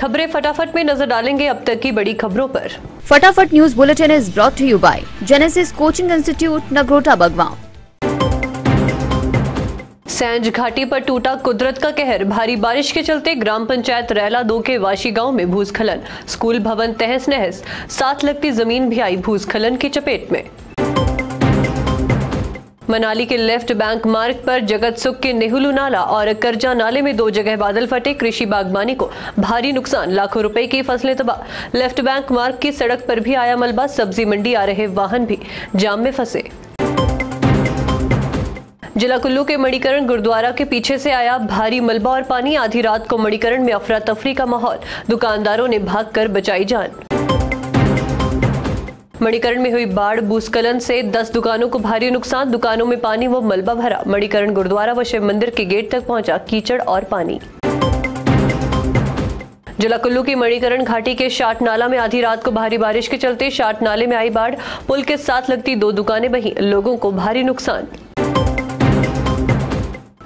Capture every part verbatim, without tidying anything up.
खबरें फटाफट में नजर डालेंगे अब तक की बड़ी खबरों पर। फटाफट news bulletin is brought to you by Genesis coaching institute Nagrota Bagwan. Sainj घाटी पर टूटा कुदरत का कहर, भारी बारिश के चलते ग्राम पंचायत रैला दो के वाशी गांव में भूस्खलन, स्कूल भवन तहस नहस, साथ लगती जमीन भी आई भूस्खलन की चपेट में। मनाली के लेफ्ट बैंक मार्ग पर जगत सुख के नेहुलू नाला और करजा नाले में दो जगह बादल फटे, कृषि बागवानी को भारी नुकसान, लाखों रुपए की फसलें तबाह। लेफ्ट बैंक मार्ग की सड़क पर भी आया मलबा, सब्जी मंडी आ रहे वाहन भी जाम में फंसे। जिला कुल्लू के मणिकरण गुरुद्वारा के पीछे से आया भारी मलबा और पानी, आधी रात को मणिकरण में अफरा तफरी का माहौल, दुकानदारों ने भागकर बचाई जान। मणिकरण में हुई बाढ़ भूस्खलन से दस दुकानों को भारी नुकसान, दुकानों में पानी व मलबा भरा, मणिकरण गुरुद्वारा व शिव मंदिर के गेट तक पहुंचा कीचड़ और पानी। जिला कुल्लू की मणिकरण घाटी के शाटनाला में आधी रात को भारी बारिश के चलते शाट नाले में आई बाढ़, पुल के साथ लगती दो दुकानें बही, लोगों को भारी नुकसान।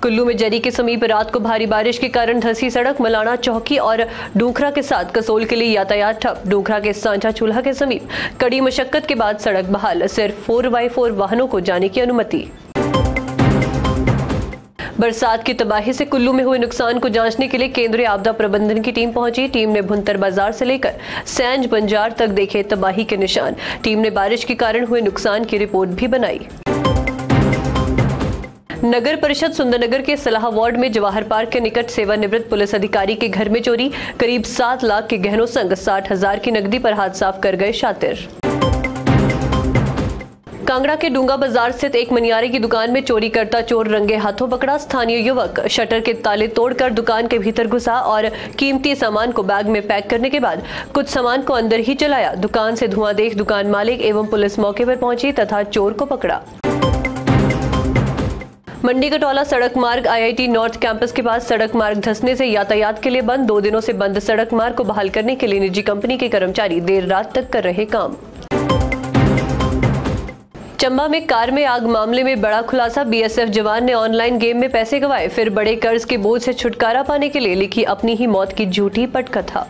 कुल्लू में जरी के समीप रात को भारी बारिश के कारण धंसी सड़क, मलाना चौकी और डूखरा के साथ कसोल के लिए यातायात ठप, डूखरा के सांझा चूल्हा के समीप कड़ी मशक्कत के बाद सड़क बहाल, सिर्फ फोर बाई फोर वाहनों को जाने की अनुमति। बरसात की तबाही से कुल्लू में हुए नुकसान को जांचने के लिए केंद्रीय आपदा प्रबंधन की टीम पहुंची, टीम ने भुंतर बाजार से लेकर सेंज बंजार तक देखे तबाही के निशान, टीम ने बारिश के कारण हुए नुकसान की रिपोर्ट भी बनाई। नगर परिषद सुंदरनगर के सलाह वार्ड में जवाहर पार्क के निकट सेवानिवृत्त पुलिस अधिकारी के घर में चोरी, करीब सात लाख के गहनों संग साठ हजार की नकदी पर हाथ साफ कर गए शातिर। कांगड़ा के डुंगा बाजार स्थित एक मनियारे की दुकान में चोरी करता चोर रंगे हाथों पकड़ा, स्थानीय युवक शटर के ताले तोड़कर दुकान के भीतर घुसा और कीमती सामान को बैग में पैक करने के बाद कुछ सामान को अंदर ही चलाया, दुकान से धुआं देख दुकान मालिक एवं पुलिस मौके पर पहुंची तथा चोर को पकड़ा। मंडी कटौला सड़क मार्ग I I T north campus के पास सड़क मार्ग धंसने से यातायात के लिए बंद, दो दिनों से बंद सड़क मार्ग को बहाल करने के लिए निजी कंपनी के कर्मचारी देर रात तक कर रहे काम। चंबा में कार में आग मामले में बड़ा खुलासा, बी एस एफ जवान ने ऑनलाइन गेम में पैसे गंवाए, फिर बड़े कर्ज के बोझ से छुटकारा पाने के लिए लिखी अपनी ही मौत की झूठी पटकथा।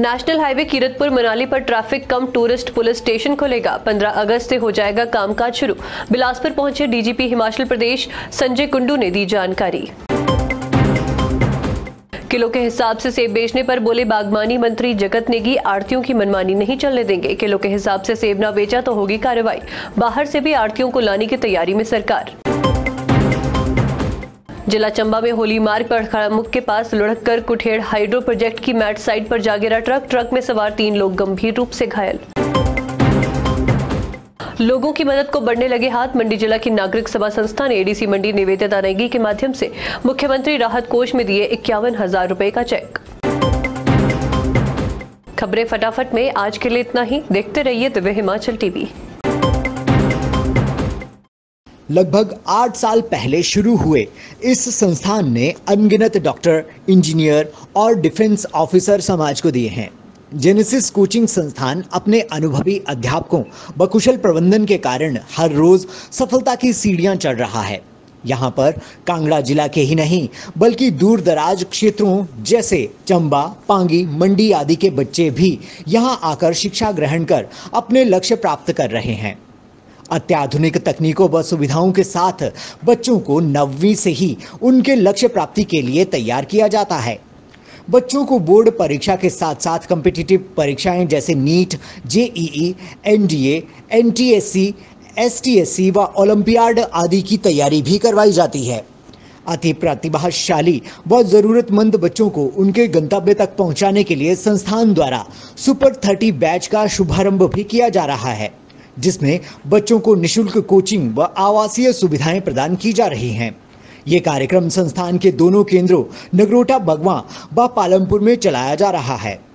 नेशनल हाईवे कीरतपुर मनाली पर ट्रैफिक कम, टूरिस्ट पुलिस स्टेशन खोलेगा, पंद्रह अगस्त से हो जाएगा कामकाज शुरू, बिलासपुर पहुंचे D G P Himachal Pradesh Sanjay Kundu ने दी जानकारी। किलो के हिसाब से सेब बेचने पर बोले बागवानी मंत्री जगत नेगी, आड़तियों की मनमानी नहीं चलने देंगे, किलो के हिसाब से सेब न बेचा तो होगी कार्रवाई, बाहर से भी आड़तियों को लाने की तैयारी में सरकार। जिला चंबा में होली मार्ग पर खड़ामुख के पास लुढ़क कर कुठेड़ हाइड्रो प्रोजेक्ट की मैट साइट पर जा गिरा ट्रक, ट्रक में सवार तीन लोग गंभीर रूप से घायल। लोगों की मदद को बढ़ने लगे हाथ, मंडी जिला की नागरिक सभा संस्था ने A D C Mandi Nivedita Negi के माध्यम से मुख्यमंत्री राहत कोष में दिए इक्यावन हजार रूपए का चेक। खबरें फटाफट में आज के लिए इतना ही, देखते रहिए दिव्य हिमाचल टीवी। लगभग आठ साल पहले शुरू हुए इस संस्थान ने अनगिनत डॉक्टर, इंजीनियर और डिफेंस ऑफिसर समाज को दिए हैं। जेनेसिस कोचिंग संस्थान अपने अनुभवी अध्यापकों व कुशल प्रबंधन के कारण हर रोज सफलता की सीढ़ियां चढ़ रहा है। यहाँ पर कांगड़ा जिला के ही नहीं बल्कि दूर दराज क्षेत्रों जैसे चंबा, पांगी, मंडी आदि के बच्चे भी यहाँ आकर शिक्षा ग्रहण कर अपने लक्ष्य प्राप्त कर रहे हैं। अत्याधुनिक तकनीकों व सुविधाओं के साथ बच्चों को नवीं से ही उनके लक्ष्य प्राप्ति के लिए तैयार किया जाता है। बच्चों को बोर्ड परीक्षा के साथ साथ कॉम्पिटिटिव परीक्षाएं जैसे NEET, J E E, N D A, N T S C, S T S C व ओलंपियाड आदि की तैयारी भी करवाई जाती है। अति प्रतिभाशाली व ज़रूरतमंद बच्चों को उनके गंतव्य तक पहुँचाने के लिए संस्थान द्वारा सुपर थर्टी बैच का शुभारम्भ भी किया जा रहा है, जिसमें बच्चों को निशुल्क कोचिंग व आवासीय सुविधाएं प्रदान की जा रही हैं। ये कार्यक्रम संस्थान के दोनों केंद्रों नगरोटा बगवा व पालमपुर में चलाया जा रहा है।